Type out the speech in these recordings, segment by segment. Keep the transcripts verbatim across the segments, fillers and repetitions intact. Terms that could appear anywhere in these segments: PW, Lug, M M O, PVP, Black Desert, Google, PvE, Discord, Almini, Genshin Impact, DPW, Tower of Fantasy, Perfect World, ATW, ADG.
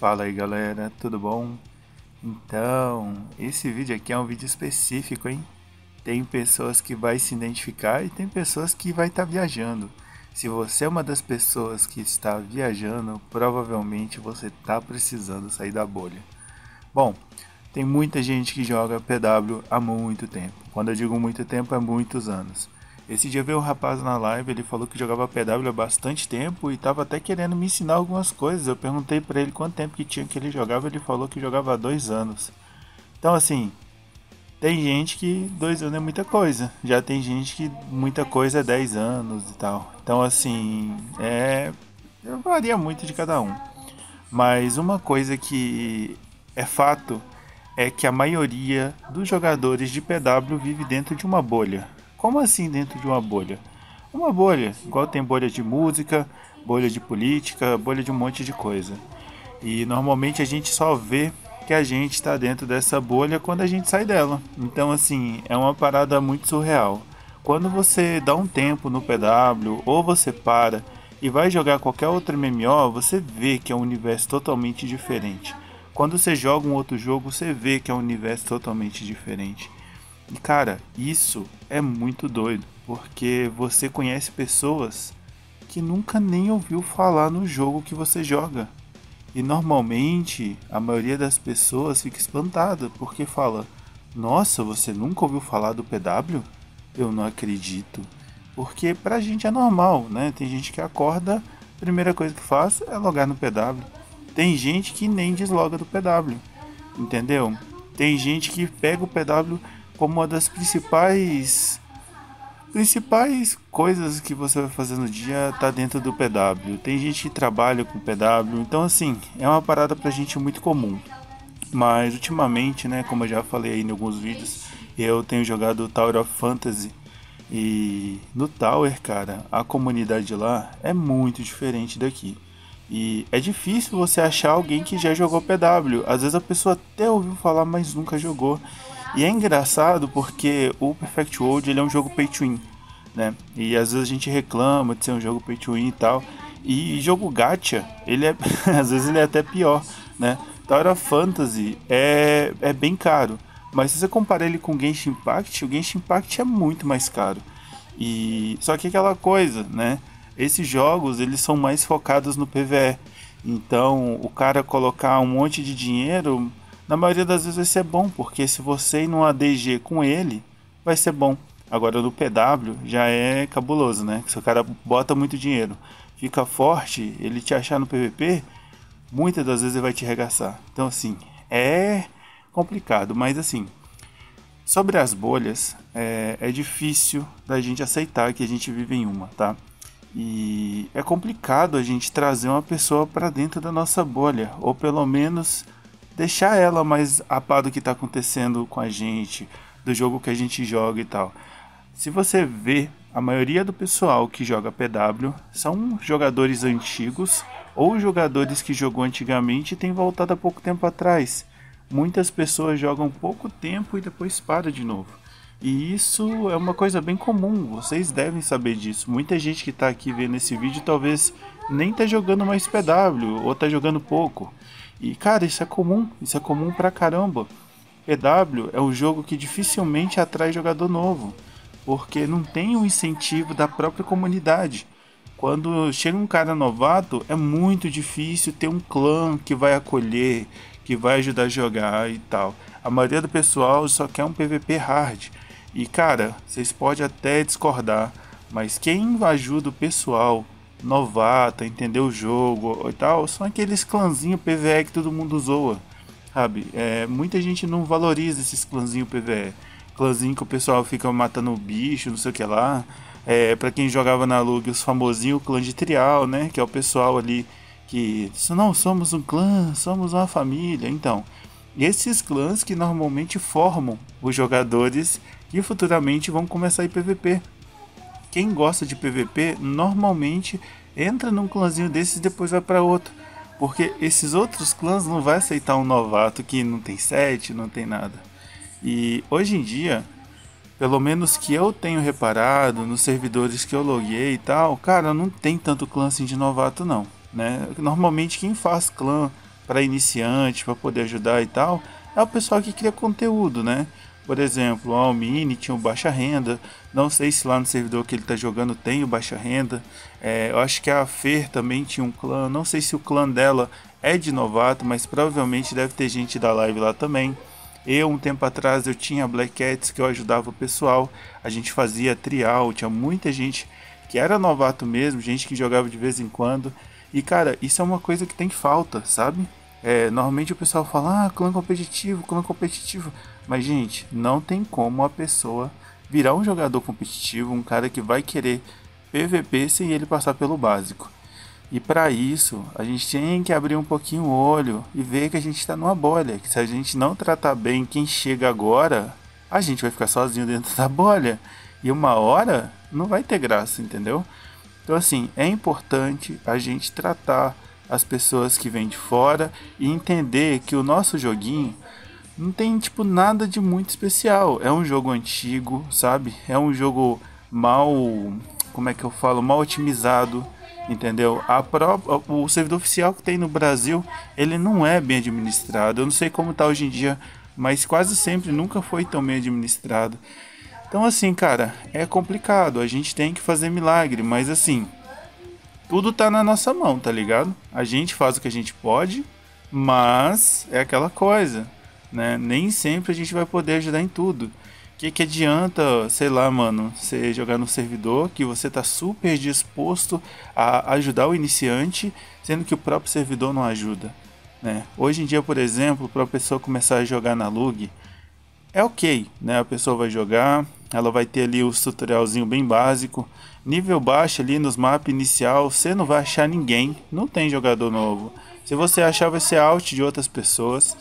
Fala aí galera, tudo bom? Então, esse vídeo aqui é um vídeo específico, hein? Tem pessoas que vai se identificar e tem pessoas que vai estar viajando. Se você é uma das pessoas que está viajando, provavelmente você está precisando sair da bolha. Bom, tem muita gente que joga P W há muito tempo. Quando eu digo muito tempo, é muitos anos. Esse dia veio um rapaz na live, ele falou que jogava P W há bastante tempo e estava até querendo me ensinar algumas coisas. Eu perguntei para ele quanto tempo que tinha que ele jogava, ele falou que jogava há dois anos. Então assim, tem gente que dois anos é muita coisa, já tem gente que muita coisa é dez anos e tal. Então assim, é, varia muito de cada um. Mas uma coisa que é fato é que a maioria dos jogadores de P W vive dentro de uma bolha. Como assim dentro de uma bolha? Uma bolha, igual tem bolha de música, bolha de política, bolha de um monte de coisa. E normalmente a gente só vê que a gente está dentro dessa bolha quando a gente sai dela. Então assim, é uma parada muito surreal. Quando você dá um tempo no P W ou você para e vai jogar qualquer outro M M O, você vê que é um universo totalmente diferente. Quando você joga um outro jogo, você vê que é um universo totalmente diferente. E cara, isso é muito doido, porque você conhece pessoas que nunca nem ouviu falar no jogo que você joga. E normalmente a maioria das pessoas fica espantada, porque fala: nossa, você nunca ouviu falar do P W? Eu não acredito. Porque pra gente é normal, né? Tem gente que acorda, a primeira coisa que faz é logar no P W. Tem gente que nem desloga do P W, entendeu? Tem gente que pega o P W como uma das principais principais coisas que você vai fazer no dia tá dentro do P W. Tem gente que trabalha com P W, então assim, é uma parada pra gente muito comum. Mas ultimamente, né, como eu já falei aí em alguns vídeos, eu tenho jogado Tower of Fantasy. E no Tower, cara, a comunidade lá é muito diferente daqui. E é difícil você achar alguém que já jogou P W. Às vezes a pessoa até ouviu falar, mas nunca jogou. E é engraçado porque o Perfect World ele é um jogo pay to win, né? E às vezes a gente reclama de ser um jogo pay to win e tal. E jogo gacha, ele é, às vezes ele é até pior, né? Tower of Fantasy é, é bem caro, mas se você comparar ele com o Genshin Impact, o Genshin Impact é muito mais caro. E só que aquela coisa, né? Esses jogos eles são mais focados no P V E. Então o cara colocar um monte de dinheiro, na maioria das vezes vai ser bom, porque se você ir num A D G com ele, vai ser bom. Agora no P W já é cabuloso, né? Se o cara bota muito dinheiro, fica forte, ele te achar no P V P, muitas das vezes ele vai te arregaçar. Então assim, é complicado, mas assim, sobre as bolhas, é, é difícil da gente aceitar que a gente vive em uma, tá? E é complicado a gente trazer uma pessoa para dentro da nossa bolha, ou pelo menos deixar ela mais a par do que está acontecendo com a gente, do jogo que a gente joga e tal. Se você vê, a maioria do pessoal que joga P W são jogadores antigos ou jogadores que jogou antigamente e tem voltado há pouco tempo atrás. Muitas pessoas jogam pouco tempo e depois param de novo. E isso é uma coisa bem comum, vocês devem saber disso. Muita gente que está aqui vendo esse vídeo talvez nem está jogando mais P W ou está jogando pouco. E cara, isso é comum, isso é comum pra caramba. P W é um jogo que dificilmente atrai jogador novo, porque não tem o incentivo da própria comunidade. Quando chega um cara novato, é muito difícil ter um clã que vai acolher, que vai ajudar a jogar e tal. A maioria do pessoal só quer um P V P hard. E cara, vocês podem até discordar, mas quem ajuda o pessoal novata, entender o jogo e tal, são aqueles clãzinhos P V E que todo mundo zoa, sabe? É, muita gente não valoriza esses clãzinhos P V E, clãzinho que o pessoal fica matando o bicho, não sei o que lá. É, pra quem jogava na Lug, os famosinhos clã de trial, né? Que é o pessoal ali que, não, somos um clã, somos uma família. Então, esses clãs que normalmente formam os jogadores que futuramente vão começar a ir P V P. Quem gosta de P V P normalmente entra num clãzinho desses e depois vai para outro, porque esses outros clãs não vai aceitar um novato que não tem set, não tem nada. E hoje em dia, pelo menos que eu tenho reparado nos servidores que eu loguei e tal, cara, não tem tanto clã assim de novato não, né? Normalmente quem faz clã para iniciante, para poder ajudar e tal, é o pessoal que cria conteúdo, né? Por exemplo, o Almini tinha o Baixa Renda, não sei se lá no servidor que ele está jogando tem o Baixa Renda. É, eu acho que a Fer também tinha um clã, não sei se o clã dela é de novato, mas provavelmente deve ter gente da live lá também. Eu, um tempo atrás, eu tinha Black Cats, que eu ajudava o pessoal, a gente fazia trial, tinha muita gente que era novato mesmo, gente que jogava de vez em quando. E cara, isso é uma coisa que tem falta, sabe? É, normalmente o pessoal fala, ah, clã competitivo, clã competitivo. Mas gente, não tem como a pessoa virar um jogador competitivo, um cara que vai querer P V P sem ele passar pelo básico. E para isso, a gente tem que abrir um pouquinho o olho e ver que a gente está numa bolha. Que se a gente não tratar bem quem chega agora, a gente vai ficar sozinho dentro da bolha. E uma hora não vai ter graça, entendeu? Então assim, é importante a gente tratar as pessoas que vêm de fora e entender que o nosso joguinho não tem tipo nada de muito especial. É um jogo antigo, sabe? É um jogo mal, como é que eu falo, mal otimizado, entendeu? A pró o servidor oficial que tem no Brasil, ele não é bem administrado. Eu não sei como tá hoje em dia, mas quase sempre nunca foi tão bem administrado. Então assim, cara, é complicado, a gente tem que fazer milagre, mas assim, tudo tá na nossa mão, tá ligado? A gente faz o que a gente pode, mas é aquela coisa, né? Nem sempre a gente vai poder ajudar em tudo. Que que adianta, sei lá, mano, você jogar no servidor que você tá super disposto a ajudar o iniciante, sendo que o próprio servidor não ajuda, né? Hoje em dia, por exemplo, pra pessoa começar a jogar na Lug, é ok, né? A pessoa vai jogar, ela vai ter ali os tutorialzinho bem básico, nível baixo ali nos mapas inicial, você não vai achar ninguém, não tem jogador novo. Se você achar, vai ser out de outras pessoas.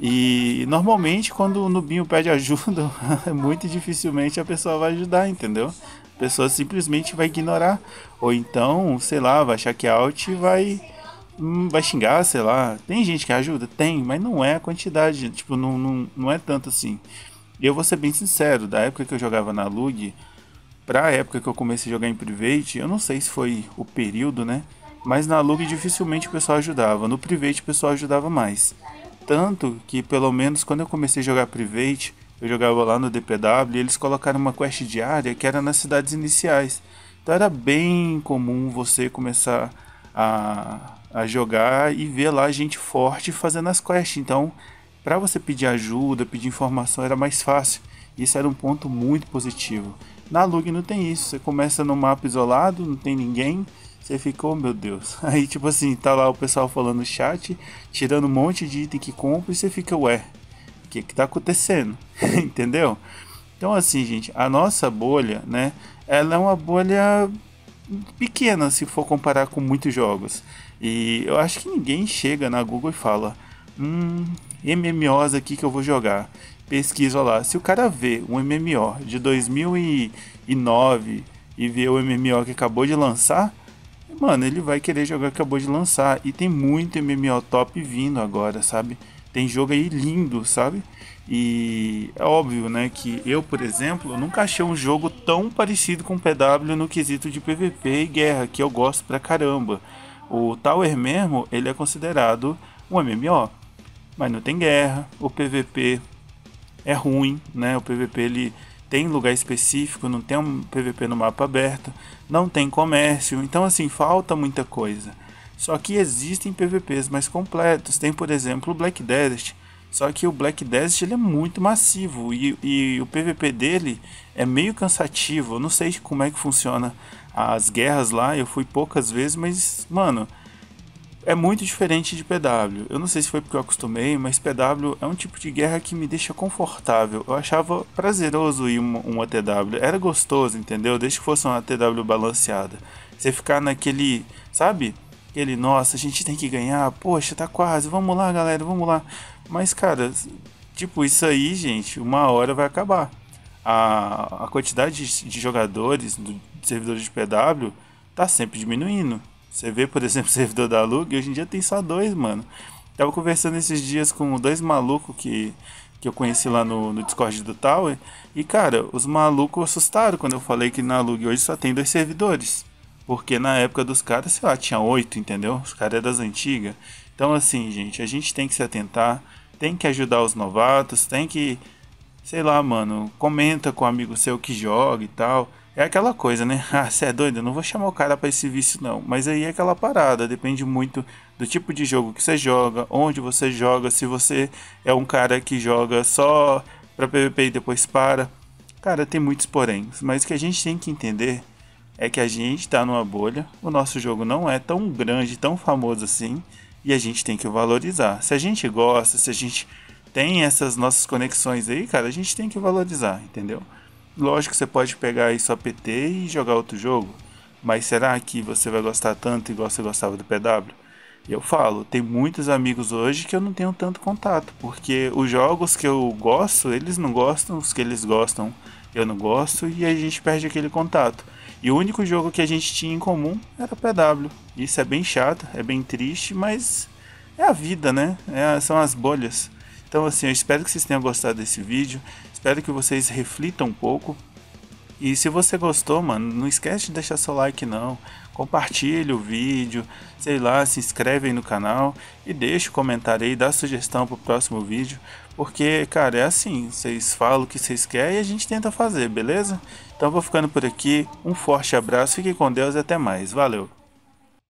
E normalmente quando o nubinho pede ajuda, muito dificilmente a pessoa vai ajudar, entendeu? A pessoa simplesmente vai ignorar, ou então, sei lá, vai achar que é out e vai, vai xingar, sei lá. Tem gente que ajuda? Tem, mas não é a quantidade, tipo, não, não, não é tanto assim. E eu vou ser bem sincero, da época que eu jogava na Lug, pra época que eu comecei a jogar em Private, eu não sei se foi o período, né? Mas na Lug dificilmente o pessoal ajudava, no Private o pessoal ajudava mais. Tanto que, pelo menos, quando eu comecei a jogar Private, eu jogava lá no D P W, e eles colocaram uma quest diária que era nas cidades iniciais. Então era bem comum você começar a, a jogar e ver lá gente forte fazendo as quests. Então, para você pedir ajuda, pedir informação era mais fácil. Isso era um ponto muito positivo. Na Lug não tem isso, você começa no mapa isolado, não tem ninguém, você ficou, oh, meu Deus. Aí tipo assim, tá lá o pessoal falando no chat, tirando um monte de item que compra e você fica, ué, o que que tá acontecendo? Entendeu? Então assim, gente, a nossa bolha, né, ela é uma bolha pequena se for comparar com muitos jogos. E eu acho que ninguém chega na Google e fala, hum, M M Os aqui que eu vou jogar. Pesquisa lá, se o cara vê um M M O de dois mil e nove e vê o M M O que acabou de lançar, mano, ele vai querer jogar que acabou de lançar. E tem muito M M O top vindo agora, sabe? Tem jogo aí lindo, sabe? E é óbvio, né, que eu, por exemplo, nunca achei um jogo tão parecido com o P W no quesito de P V P e guerra, que eu gosto pra caramba. O Tower mesmo, ele é considerado um M M O, mas não tem guerra, o P V P... é ruim, né? O P V P ele tem lugar específico, não tem um P V P no mapa aberto, não tem comércio, então assim, falta muita coisa. Só que existem P V Ps mais completos, tem por exemplo o Black Desert, só que o Black Desert ele é muito massivo e, e o P V P dele é meio cansativo. Eu não sei como é que funciona as guerras lá, eu fui poucas vezes, mas mano, é muito diferente de P W. Eu não sei se foi porque eu acostumei, mas P W é um tipo de guerra que me deixa confortável. Eu achava prazeroso ir um A T W. Era gostoso, entendeu? Desde que fosse um A T W balanceada. Você ficar naquele, sabe? Aquele, nossa, a gente tem que ganhar. Poxa, tá quase. Vamos lá, galera, vamos lá. Mas, cara, tipo, isso aí, gente, uma hora vai acabar. A, a quantidade de, de jogadores, do, de servidores de P W, tá sempre diminuindo. Você vê, por exemplo, o servidor da Lug, hoje em dia tem só dois, mano. Tava conversando esses dias com dois malucos que, que eu conheci lá no, no Discord do Tower. E, cara, os malucos assustaram quando eu falei que na Lug hoje só tem dois servidores. Porque na época dos caras, sei lá, tinha oito, entendeu? Os caras eram das antigas. Então assim, gente, a gente tem que se atentar, tem que ajudar os novatos, tem que, sei lá, mano, comenta com um amigo seu que joga e tal. É aquela coisa, né? Ah, você é doido? Eu não vou chamar o cara pra esse vício, não. Mas aí é aquela parada, depende muito do tipo de jogo que você joga, onde você joga, se você é um cara que joga só pra P V P e depois para. Cara, tem muitos porém, mas o que a gente tem que entender é que a gente tá numa bolha, o nosso jogo não é tão grande, tão famoso assim, e a gente tem que valorizar. Se a gente gosta, se a gente tem essas nossas conexões aí, cara, a gente tem que valorizar, entendeu? Lógico que você pode pegar aí só P T e jogar outro jogo, mas será que você vai gostar tanto igual você gostava do P W? Eu falo, tem muitos amigos hoje que eu não tenho tanto contato, porque os jogos que eu gosto, eles não gostam, os que eles gostam, eu não gosto, e a gente perde aquele contato. E o único jogo que a gente tinha em comum era P W. Isso é bem chato, é bem triste, mas é a vida, né? É, são as bolhas. Então assim, eu espero que vocês tenham gostado desse vídeo, espero que vocês reflitam um pouco. E se você gostou, mano, não esquece de deixar seu like não, compartilha o vídeo, sei lá, se inscreve aí no canal e deixa o comentário aí, dá sugestão pro próximo vídeo. Porque, cara, é assim, vocês falam o que vocês querem e a gente tenta fazer, beleza? Então vou ficando por aqui, um forte abraço, fique com Deus e até mais, valeu!